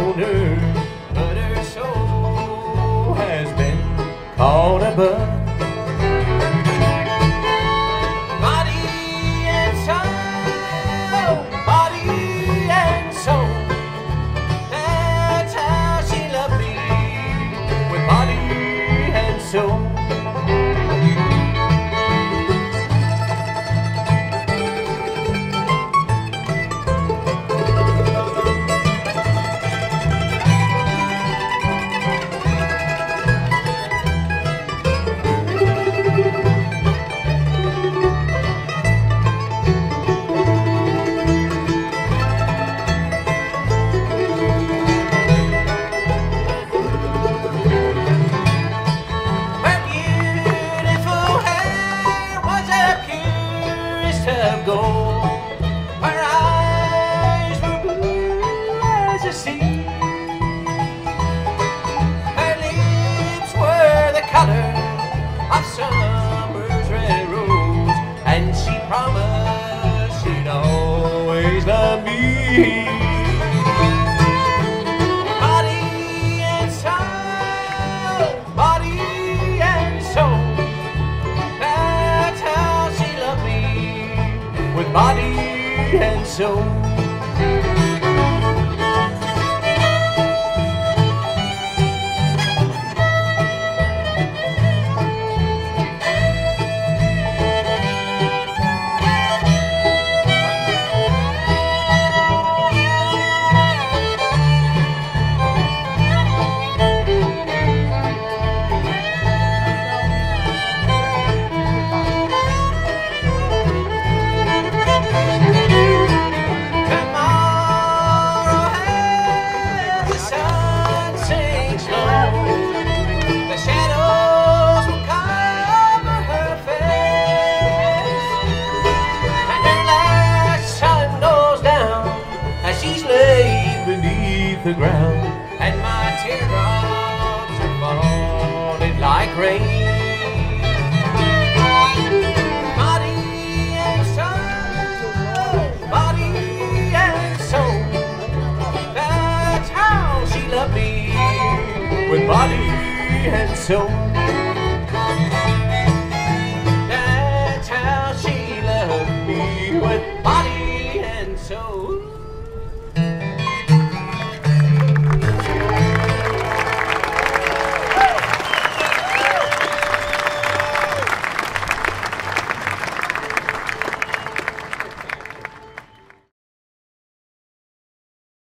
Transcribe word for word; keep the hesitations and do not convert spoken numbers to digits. shoulder, but her soul has been caught above. Body and soul, body and soul, that's how she loved me, with body and soul. Of gold, her eyes were blue as the sea, her lips were the color of summer's red rose, and she promised she'd always love me. Body and soul, body and soul, with body and soul. Beneath the ground, and my teardrops are falling like rain. Body and soul, body and soul, that's how she loved me, with body and soul.